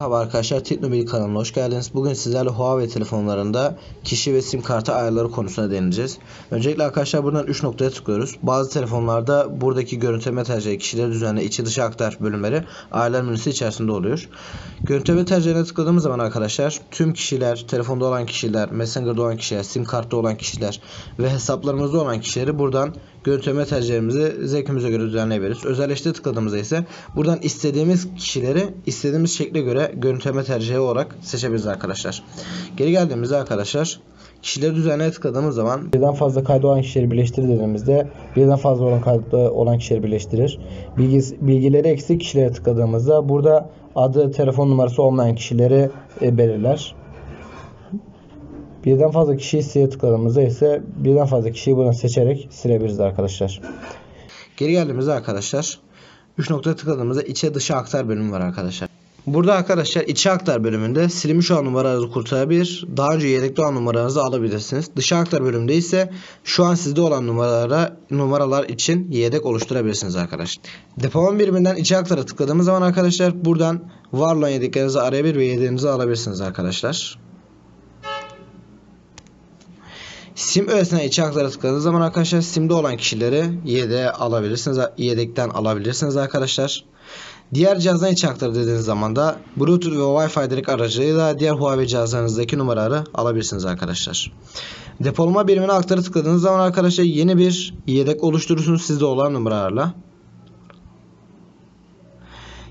Merhaba arkadaşlar, Tipnobil kanalına hoş geldiniz. Bugün sizlerle Huawei telefonlarında kişi ve sim kartı ayarları konusuna değineceğiz. Öncelikle arkadaşlar buradan 3 noktaya tıklıyoruz. Bazı telefonlarda buradaki görüntüleme tercihi kişileri düzenle içi dışı aktar bölümleri ayarlar menüsü içerisinde oluyor. Görüntüleme tercihine tıkladığımız zaman arkadaşlar tüm kişiler, telefonda olan kişiler, Messenger'da olan kişiler, sim kartta olan kişiler ve hesaplarımızda olan kişileri buradan görüntüleme tercihlerimizi zevkimize göre düzenleyebiliriz. Özelleştire tıkladığımızda ise buradan istediğimiz kişileri istediğimiz şekle göre görüntüleme tercihi olarak seçebiliriz arkadaşlar. Geri geldiğimizde arkadaşlar kişileri düzenleye tıkladığımız zaman birden fazla kaydı olan kişileri birleştir dediğimizde birden fazla olan kaydı olan kişileri birleştirir. Bilgileri eksik kişilere tıkladığımızda burada adı, telefon numarası olmayan kişileri belirler. Birden fazla kişiyi siye tıkladığımızda ise birden fazla kişiyi buradan seçerek silebiliriz arkadaşlar. Geri geldiğimizde arkadaşlar 3 noktaya tıkladığımızda içe dışa aktar bölümü var arkadaşlar. Burada arkadaşlar içe aktar bölümünde silinmiş olan numaranızı kurtarabilir, daha önce yedekli olan numaranızı alabilirsiniz. Dışa aktar bölümünde ise şu an sizde olan numaralar için yedek oluşturabilirsiniz arkadaşlar. Depolama biriminden içe aktara tıkladığımız zaman arkadaşlar buradan var olan yedeklerinizi arayabilir ve yedeğinizi alabilirsiniz arkadaşlar. Sim öğesine içe aktara tıkladığınız zaman arkadaşlar simde olan kişileri yedekten alabilirsiniz arkadaşlar. Diğer cihazdan içe aktar dediğiniz zaman da Bluetooth ve Wi-Fi direkt aracılığıyla diğer Huawei cihazlarınızdaki numaraları alabilirsiniz arkadaşlar. Depolama birimine aktarı tıkladığınız zaman arkadaşlar yeni bir yedek oluşturursunuz sizde olan numaralarla.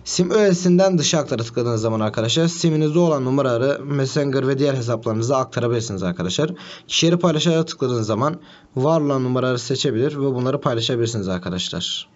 Sim öğesinden dışa aktarı tıkladığınız zaman arkadaşlar siminizde olan numaraları Messenger ve diğer hesaplarınıza aktarabilirsiniz arkadaşlar. Kişileri paylaşarak tıkladığınız zaman var olan numaraları seçebilir ve bunları paylaşabilirsiniz arkadaşlar.